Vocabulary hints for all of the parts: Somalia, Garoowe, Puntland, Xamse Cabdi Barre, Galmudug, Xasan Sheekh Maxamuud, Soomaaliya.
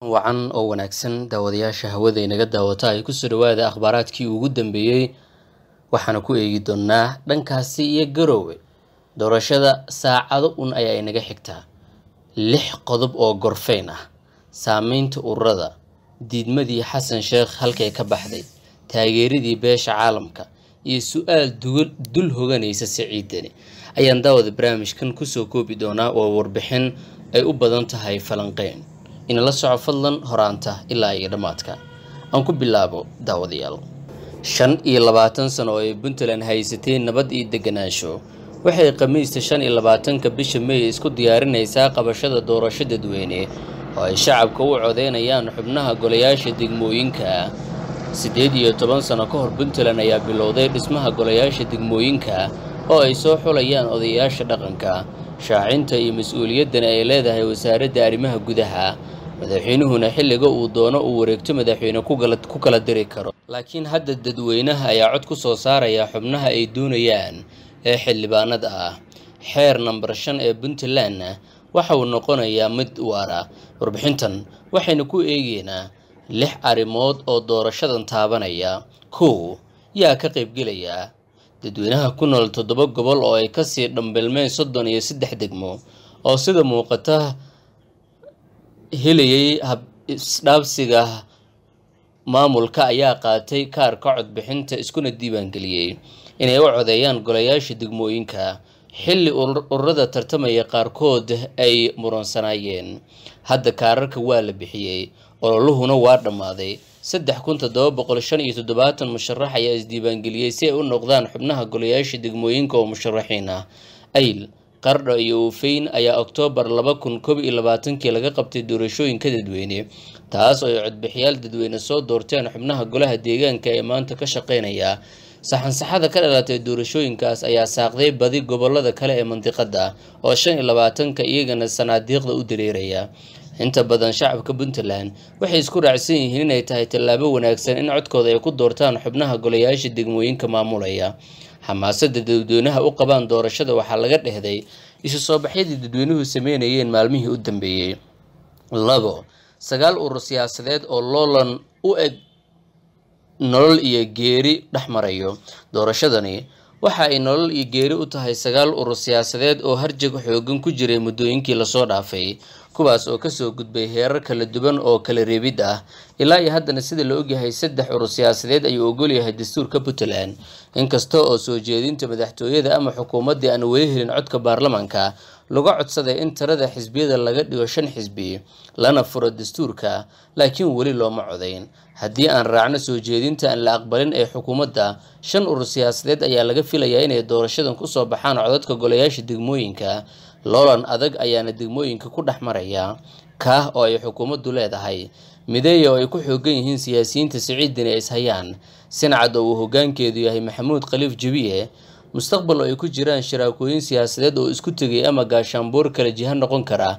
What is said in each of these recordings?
wacan oo wanaagsan daawadayaasha hawada inaga daawata ay ku soo dhawaada akhbaraadkii ugu dambeeyay waxaana ku eegi doonaa dhankaasi iyo Garoowe doorashada saacado un ayaa inaga xigtaa 6 qodob oo gorfeyn ah saameynta ururada diidmadii Xasan Sheekh halkay ka baxday taageeridii beesha caalamka iyo su'aal dul hoganaysa siciidani ayaan daawada barnaamijkan ku soo koobi doonaa oo warbixin ay u badan tahay falanqeyn إن الله سعى فضلا هرانته إلا إيرماتك أنكو بلابو داوديال شان إيلاباتن سنوي بنتلان هايستين نباد إيدقناشو وحي قميست شان إيلاباتن كبش ميز كو ديارين إيساقا بشادة دورة شدد ويني وهي شعب كوعو دينا يان حبناها قولياشي ديقموينكا سيديد يوتبان سنكوهر بنتلان ايا بلودير اسمها قولياشي ديقموينكا وهي سوحو ليان اودياشي دقنكا شاعينتا اي مسؤوليدنا ايلاده هاي وساردة ارمها قدها madaxweynuhuna xilliga uu doono uu wareegto madaxweyne ku kala diri karo laakiin hadda dadweynaha ayaa cod ku soo saaraya xubnaha ay doonayaan ee xildhibaanada ah xeer number 5 ee Puntland waxa uu noqonayaa mid waara warbixintan waxaynu ku eegeynaa 6 arimood oo doorashadan taabanaya koo yaa ka qaybgelaya dadweynaha ku nool 7 gobol oo ay ka sii dhambilmeen 33 degmo oo sida muuqata هلي هب سنابسيغا مامولكا ايا قاتي كار كعود بحنتا اسكون الديبان قليي إني وعوديان قولياشي دقموينكا حلي الردا ترتمي قاركود اي مرانسانايين هادا كارك والي بحيي ولوهو نوار دماضي 3,200 يتدباتا مشرحة ياز ديبان قليي سيئو نقضان حبناها قولياشي دقموينكا ومشرحينا ايل قرر يوفين أي أكتوبر لبكن كوبي إلا باتنكي لغا قبتي دورشوين كددويني تاس ويعد بحيال ددوين الصوت دورتين حبناها قولها ديغان كايمان تكشقين ايا سحن سحادة كالالاتي دورشوين كاس ايا ساقدي بادي قبالة دا كالا منطقة دا وشان إلا باتنكا ايغان السناديق دا ودرير ايا inta badan shacabka Puntland waxay isku raacsan yihiin inay tahay talaabo wanaagsan in codkooda ay ku doortaan xubnaha golayaasha degmooyinka maamulaya xamaasadda dadweynaha u qabaan doorashada waxa laga dhehday isu soo baxyadii dadweynuhu sameeyeen maalmihii u dambeeyay labo 9 urur siyaasadeed oo loolan u eg nolol iyo geeri dhaxmarayo doorashadani waxa ay nolol iyo geeri u tahay 9 urur siyaasadeed oo harjag xoogan ku jiray muddooyinkii la soo dhaafay kuwaas oo ka soo gudbay heerar kala duwan oo kala reebid ah ilaa iyo haddana sida la og yahay 3 urur siyaasadeed ayuu ogol yahay dastuurka Puntland inkasta oo soo jeedinta madaxtooyada ama xukuumadda aan weli helin codka baarlamaanka laga codsaday in tirada xisbiyada laga dhigo 5 xisbi lana furo dastuurka laakiin weli looma codeyn haddii aan raacno soo jeedinta aan la aqbalin ee xukuumadda 5 urur siyaasadeed ayaa laga filayaa inay doorashadan ku soo baxaan codadka golayaasha degmooyinka loolan adag ayaana degmooyinka ku dhaxmaraya ka oo ay xukuumaddu leedahay mideeyo ay ku xoogan yihiin siyaasiyiinta siciidina is hayaan sinacad oo hoggaankeedu yahay maxamuud qaliif jabiye mustaqbal oo ay ku jiraan shiraakooyin siyaasadeed oo isku tagay ama gaashaanboor kala jihan noqon kara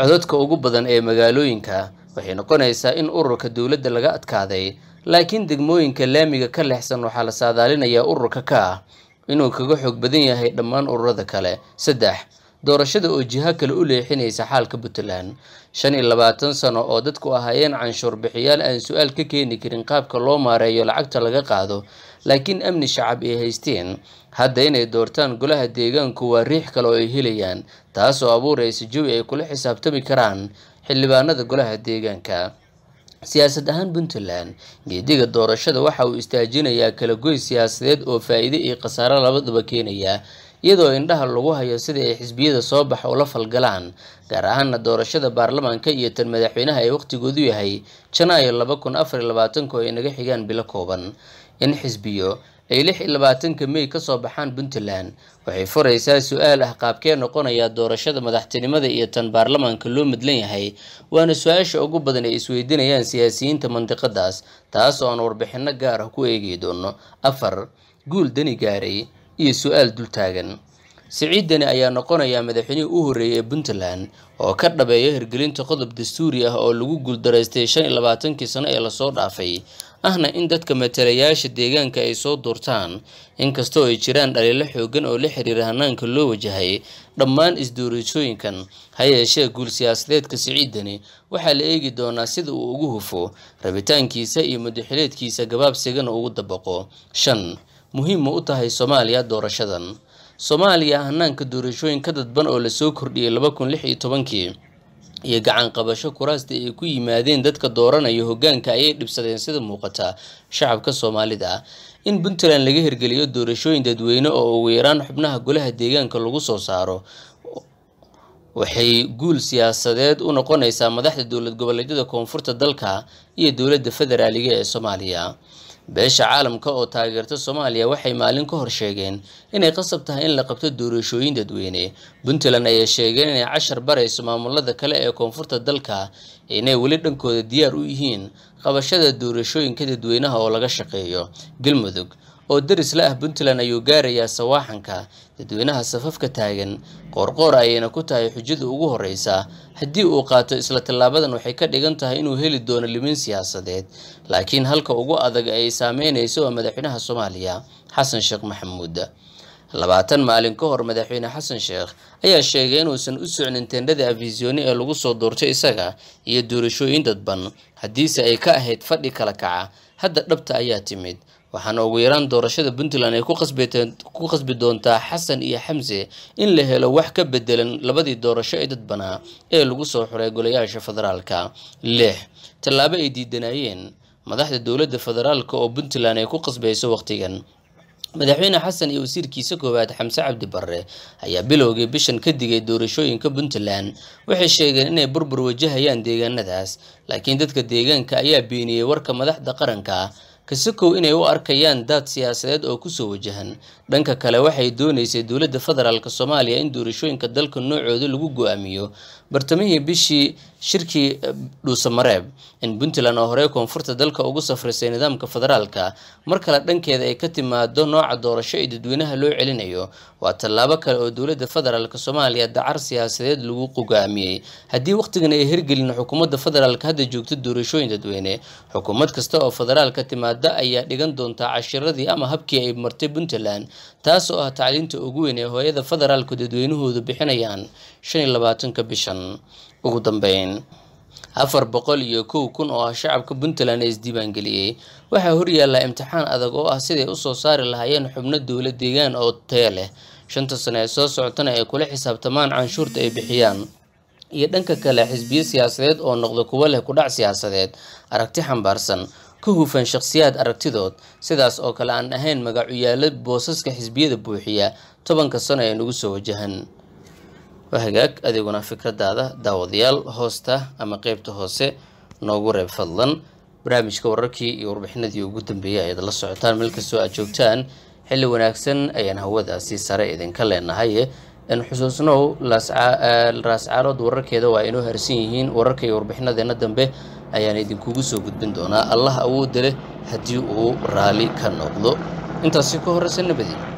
codadka ugu badan ee magaalooyinka waxay noqonaysaa in ururka dawladda laga adkaaday laakiin degmooyinka laamiga ka lexsan waxa la saadaalinayaa ururka ka inuu kaga xog badan yahay dhammaan ururada kale 3 doorashada oo jiha kale u leexinaysa xaalka Puntland 25 sano oo dadku ahaayeen canshuur bixiyaal aan su'aal ka keenin karin qaabka loo maareeyo lacagta laga qaado laakiin amni shacab ay haysteen hadda inay doortaan golaha deegaanku waa riix kale oo ay helayaan taas oo abuuraysa jawi ay kula xisaabtami karaan xildhibaanada golaha deegaanka سياسة أهان Puntland جديدة دورشة وحاو استاجينا يا كالجوي سياسات أو فائدة قصارى لبض بكينية يدو إنها اللغوها يسدي حزبية صباح ولف الجلان جراهن الدورشة برلمان كي يتمدحينها وقت جوديها شنايل لبكن أفر لباتنكو إن جحيان بلا كوبان إن حزبيو ay 26 May ka soo baxaan Puntland waxay furaysaa su'aal ah qaabkee noqonaya doorashada madaxtinimada iyo tan baarlamaanka loo midlan yahay waana su'aasha ugu badan ay isweydiinayaan siyaasiyiinta mantiqadaas taas oo aan warbixino gaar ah ku eegi doono 4 guul dani gaaray iyo su'aal dultaagan سعيدنا أيا نقنا يا مدحني أهري بنتلان أو كرب يهر جلين تقضب دستوري أو لوجو درستيشن إلى بعدين كسنة إلى صور عفي أهنا إن دت كمترياش الدجان كأيصور دورتان إن كستوي جيران على لحوجن أو لحري رهنان كل وجهه رمان إصدوري شوين كان هاي أشياء جول سياسات كسعيدنا وحال أيجي دوناسيد ووجوهفو ربتان كيسة يمدحلت كيسة جباب سجن ووضبقه شن مهم وقتها الصوماليا دورشدن Somalia hanaanka doorashooyin ka dadban oo la soo kordhiyay 2016 iyo gacan qabasho kuraasta ay ku yimaadeen dadka dooranaya hoggaanka ay dhibsadeen sida muuqata shacabka Soomaalida in Puntland laga hirgeliyo doorashooyin dadweyne oo ugu yaraan xubnaha golaha deegaanka lagu soo saaro waxay guul siyaasadeed u noqonaysaa madaxda dawlad goboleedyada koonfurta dalka iyo dawladda federaaliga ee Soomaaliya beesha caalamka oo taageerta Soomaaliya waxay maalin ka hor sheegeen inay qasab tahay in la qabto doorashooyin dadweyne Puntland ayaa sheegay inay 10 barayso maamulada kale ee koonfurta dalka inay wali dhankooda diyaar u yihiin qabashada doorashooyinka dadweynaha oo laga shaqeeyo Galmudug oo daris la ah Puntland ayuu gaarayaa sawaaxanka dadweynaha safafka taagan qorqoor ayayna ku tahay xujada ugu horeysa haddii uu qaato isla tallaabadan waxay ka dhigan tahay inuu heli doono limin siyaasadeed laakiin halka ugu adag ay saameynayso madaxweynaha Soomaaliya Xasan Sheekh Maxamuud 20 maalin ka hor madaxweyne Xasan Sheekh ayaa sheegay inuusan u socnin tendada afisiyoni ee lagu soo doortay isaga iyo doorashooyin dadban hadiise ay ka ahayd fadhi kala kaca hadda dhabta ayaa timid waxaana ugu yaraan doorashada Puntland ay ku qasbi doontaa Xasan iyo Xamse in la helo wax ka bedelan labadii doorasho ee dadbanaa ee lagu soo xuray golayaasha federaalka tallaabo ay diidanayeen madaxda dawladda federaalka oo Puntland ay ku qasbayso waqtigan madaxweyne Xasan iyo wasiirkiisa koowaad Xamse Cabdi Barre ayaa bilowgii bishan ka digay doorashooyinka Puntland waxay sheegeen inay burbur wajahayaan deegaanadaas laakiin dadka deegaanka ayaa beeniyay warka madaxda qaranka كسكو إنه وأركيان دات سياسات أو كسو وجهن، دنك كلا واحد دوني سيدولة دفترة الصومالية إن دورشوين كدلك النوع عدل وجو أميو، برتميه بشي شركة دوسamareeb إن Puntland هريكم فرت دلك أوجس فرسين دام كفدرالك، مركلة دنك إذا يكتم مع دون نوع دورشة دوينها لو علنيو، وتلابك الدولة دفترة الصومالية دعر سياسات لوجو جامي، هدي وقت جن يهرج لأن حكومة دفترة هذا جوجت دورشوين دوينه، حكومة كستاء فدرالك تم ayaa dhigan doonta cashiradii ama habkii ay martay Puntland taas oo ah tacliinta ugu weyn ee hooyada federaalku dadweynahoodu bixinayaan 25 bishan ugu dambeyn 401,000 oo ah shacabka Puntland is diiwaan galiyay waxa hor yaala imtixaan adag oo ah sidii u soo saari lahaayeen xubno dawlad deegaan oo tayo leh 5 sano ee soo socotana ay kula xisaabtamaan canshuurta ay bixiyaan iyo dhanka kale xisbiye siyaasadeed oo noqdo kuwa leh ku dhac siyaasadeed aragti xambaarsan كهوفان شخصيات أركتيدود سيداس أو كالان أهين مقا عيالب بوسسك حزبية بوحية طبان كالسنة ينقسو وجهن وحقاك أديقونا فكرة داوضيال هوسته أما قيبته هوسي نوغوري بفضلن برامج كوركي يوربحنا ديو قدن بيا يدل السعطان ملك السواء جوكتان حلي وناكسن أيان هودا سيسارة إذن كالينا هاي إن حسوسنو لاس عارض وركي دوا إنو هرسينيين وركي يوربحنا دينا دنبه ayaan idinkugu soo gudbin doonaa Allah awood leh hadii uu raali ka noqdo intaas ka horeysa nabadii